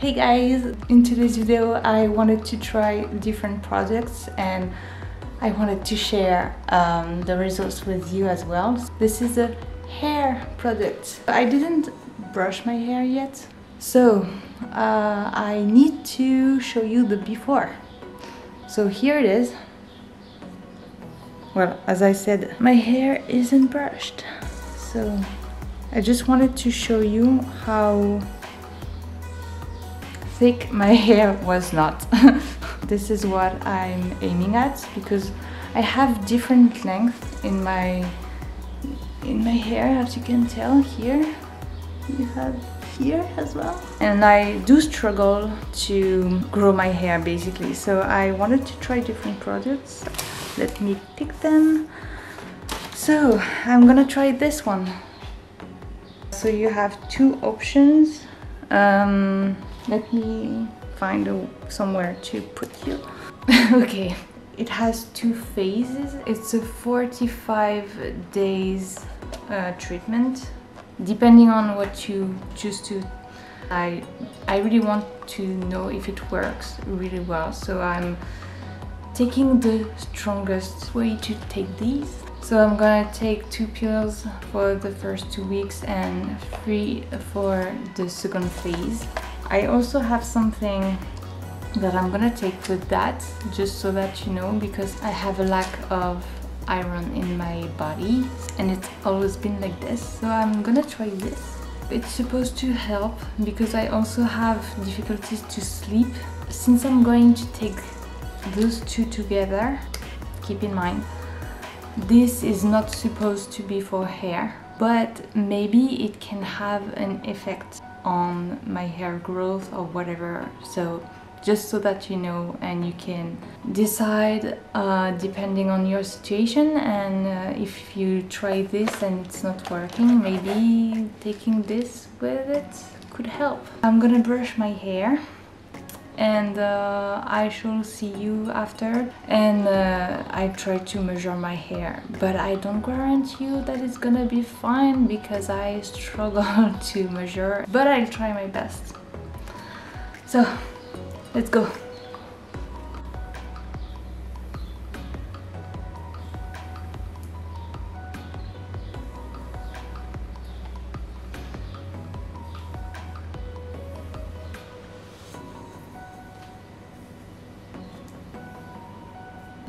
Hey guys, in today's video I wanted to try different products and I wanted to share the results with you as well. This is a hair product. I didn't brush my hair yet, so I need to show you the before. So here it is. Well, as I said, my hair isn't brushed, so I just wanted to show you how thick my hair was not. This is what I'm aiming at because I have different length in my hair, as you can tell here. You have here as well. And I do struggle to grow my hair basically. So I wanted to try different products. Let me pick them. So I'm gonna try this one. So you have two options. Let me find somewhere to put you. Okay, it has two phases. It's a 45 days treatment, depending on what you choose to. I really want to know if it works really well, so I'm taking the strongest way to take these. So I'm gonna take 2 pills for the first 2 weeks and 3 for the second phase. I also have something that I'm gonna take with that, just so that you know, because I have a lack of iron in my body and it's always been like this, so I'm gonna try this. It's supposed to help because I also have difficulties to sleep. Since I'm going to take those two together, keep in mind, this is not supposed to be for hair, but maybe it can have an effect on my hair growth or whatever, so just so that you know and you can decide depending on your situation. And if you try this and it's not working, maybe taking this with it could help. I'm gonna brush my hair and I shall see you after. And I try to measure my hair, but I don't guarantee you that it's gonna be fine because I struggle to measure, but I'll try my best. So let's go.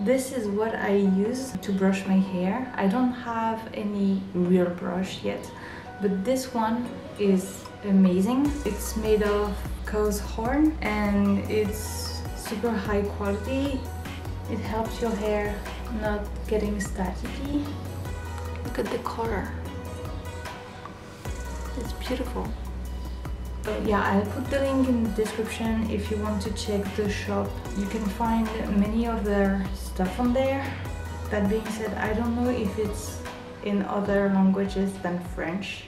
This is what I use to brush my hair. I don't have any real brush yet, but this one is amazing. It's made of cow's horn and it's super high quality. It helps your hair not getting staticky. Look at the color. It's beautiful. Yeah, I'll put the link in the description if you want to check the shop. You can find many other stuff on there. That being said, I don't know if it's in other languages than French.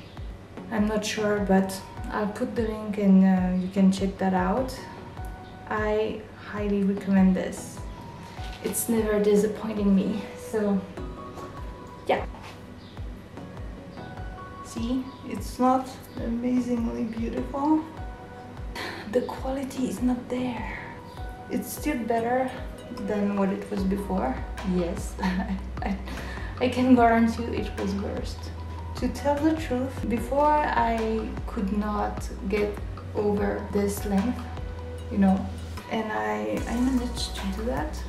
I'm not sure, but I'll put the link and you can check that out. I highly recommend this. It's never disappointing me, so yeah. See, it's not amazingly beautiful. The quality is not there. It's still better than what it was before. Yes, I can guarantee you it was worse. To tell the truth, before I could not get over this length, you know, and I managed to do that.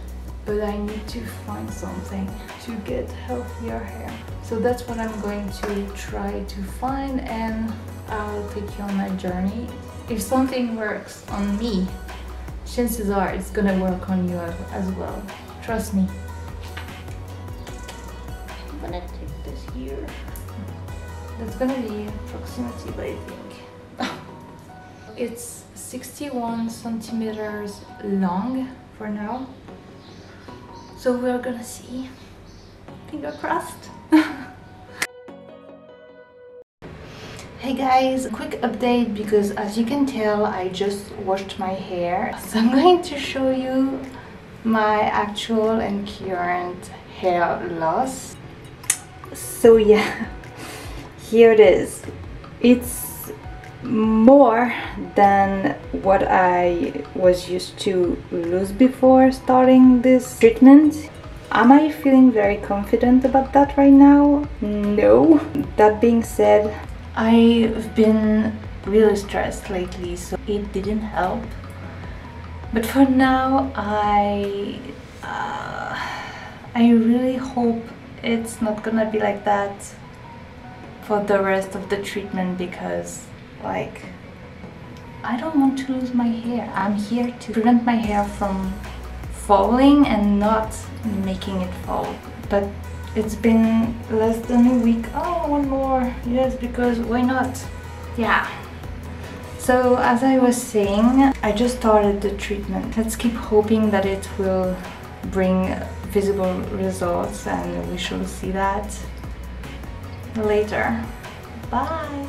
But I need to find something to get healthier hair. So that's what I'm going to try to find, and I'll take you on my journey. If something works on me, chances are it's gonna work on you as well. Trust me. I'm gonna take this here. That's gonna be proximity, but I think. It's 61 centimeters long for now. So we're gonna see. Finger crossed. Hey guys, quick update because as you can tell, I just washed my hair. So I'm going to show you my actual and current hair loss. So yeah, here it is. It's more than what I was used to lose before starting this treatment. Am I feeling very confident about that right now? No. That being said, I've been really stressed lately, so it didn't help. But for now, I really hope it's not gonna be like that for the rest of the treatment, because like, I don't want to lose my hair. I'm here to prevent my hair from falling and not making it fall. But it's been less than a week. Oh, one more. Yes, because why not? Yeah. So as I was saying, I just started the treatment. Let's keep hoping that it will bring visible results, and we shall see that later. Bye.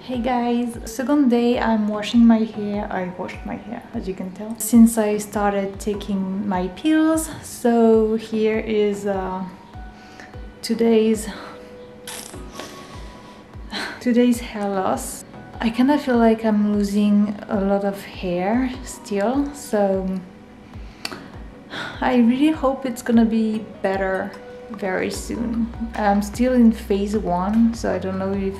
Hey guys, second day I'm washing my hair. I washed my hair, as you can tell, since I started taking my pills. So here is today's hair loss. I kind of feel like I'm losing a lot of hair still, so I really hope it's gonna be better very soon. I'm still in phase one, so I don't know if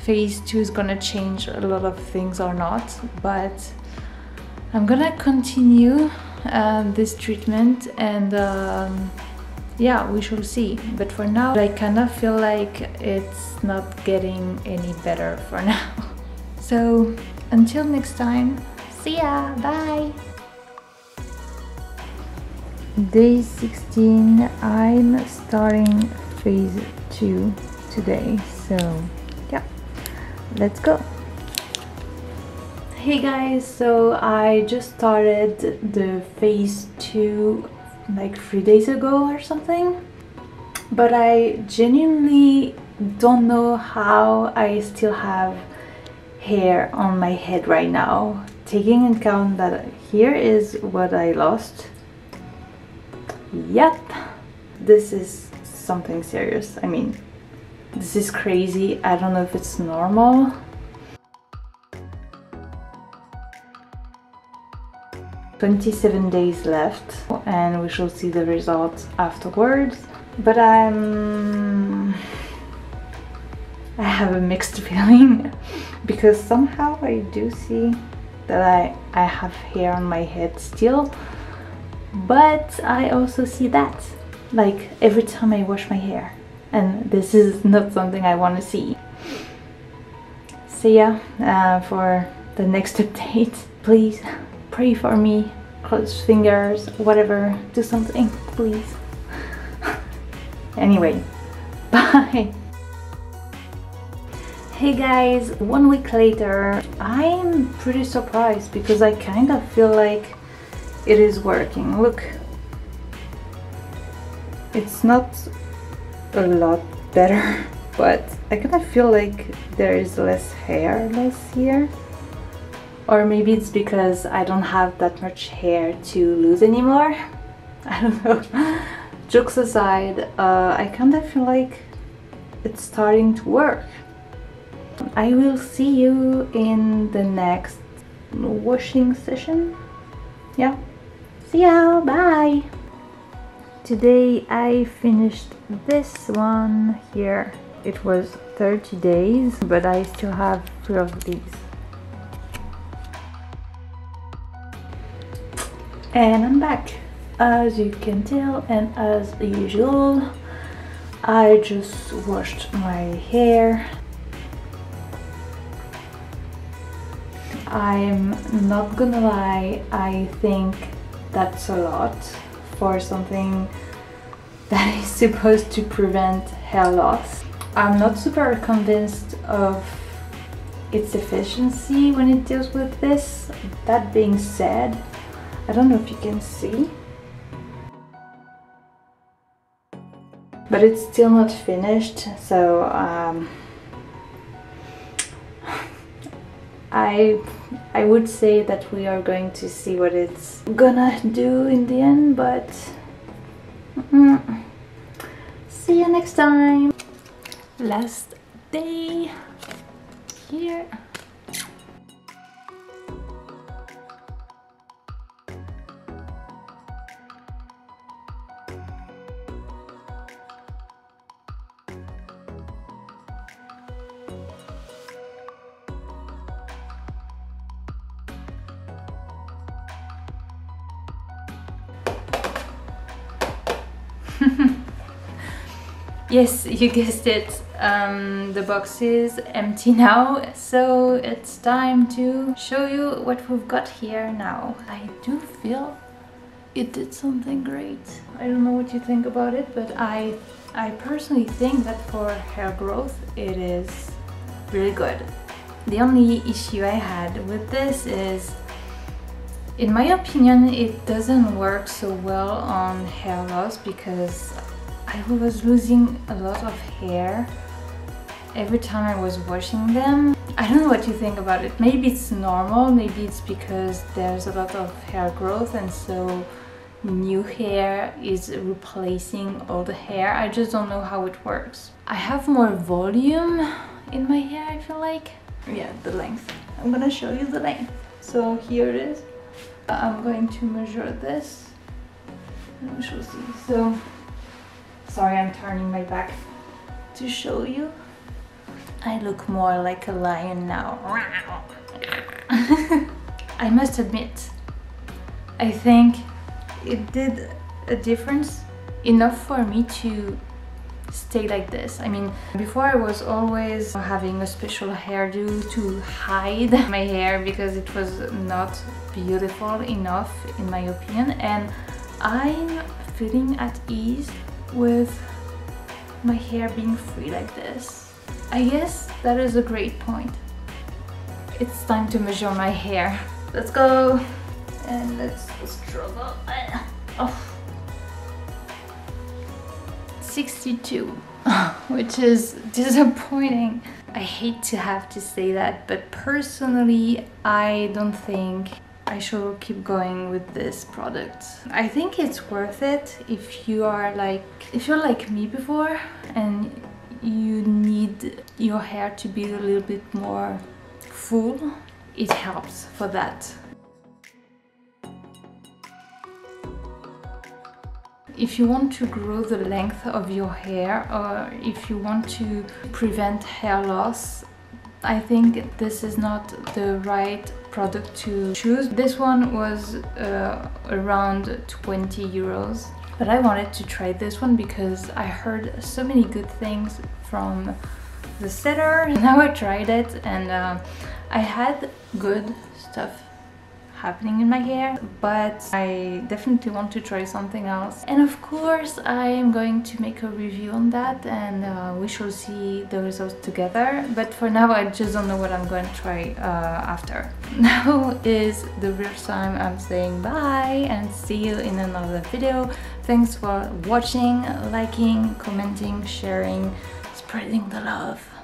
phase 2 is gonna change a lot of things or not, but I'm gonna continue this treatment, and yeah, we shall see. But for now, I kind of feel like it's not getting any better for now. So until next time, see ya, bye! Day 16, I'm starting phase 2 today, so let's go. Hey guys, so I just started the phase 2 like 3 days ago or something, but I genuinely don't know how I still have hair on my head right now, taking into account that here is what I lost. Yep, this is something serious. I mean, this is crazy. I don't know if it's normal. "27 days left, and we shall see the results afterwards. But I have a mixed feeling, because somehow I do see that I have hair on my head still, but I also see that like every time I wash my hair. And this is not something I want to see. So yeah, for the next update, please pray for me, cross fingers, whatever, do something, please. Anyway, bye! Hey guys, 1 week later, I'm pretty surprised because I kind of feel like it is working. Look, it's not a lot better, but I kind of feel like there is less hair, less here, or maybe it's because I don't have that much hair to lose anymore. I don't know. Jokes aside, I kind of feel like it's starting to work. I will see you in the next washing session. Yeah, see ya, bye. Today I finished this one here. It was 30 days, but I still have 2 of these. And I'm back, as you can tell, and as usual, I just washed my hair. I'm not gonna lie, I think that's a lot for something that is supposed to prevent hair loss. I'm not super convinced of its efficiency when it deals with this. That being said, I don't know if you can see, but it's still not finished, so I would say that we are going to see what it's gonna do in the end, but see you next time. Last day. here. Yes, you guessed it, the box is empty now, so it's time to show you what we've got here now. I do feel it did something great. I don't know what you think about it, but I personally think that for hair growth it is really good. The only issue I had with this is, in my opinion, it doesn't work so well on hair loss because I was losing a lot of hair every time I was washing them. I don't know what you think about it. Maybe it's normal, maybe it's because there's a lot of hair growth and so new hair is replacing old hair. I just don't know how it works. I have more volume in my hair, I feel like. Yeah, the length. I'm gonna show you the length. So here it is. I'm going to measure this and we shall see. So, sorry, I'm turning my back to show you. I look more like a lion now. I must admit, I think it did a difference enough for me to stay like this. I mean, before I was always having a special hairdo to hide my hair because it was not beautiful enough in my opinion, and I'm feeling at ease with my hair being free like this. I guess that is a great point. It's time to measure my hair. Let's go! And let's struggle. Oh. 62, which is disappointing. I hate to have to say that, but personally, I don't think I should keep going with this product. I think it's worth it if you are like, if you're like me before and you need your hair to be a little bit more full, it helps for that. If you want to grow the length of your hair or if you want to prevent hair loss, I think this is not the right product to choose. This one was around 20 euros, but I wanted to try this one because I heard so many good things from the seller. Now I tried it and I had good stuff happening in my hair, but I definitely want to try something else, and of course I am going to make a review on that, and we shall see the results together. But for now I just don't know what I'm going to try after. Now is the real time I'm saying bye and see you in another video. Thanks for watching, liking, commenting, sharing, spreading the love.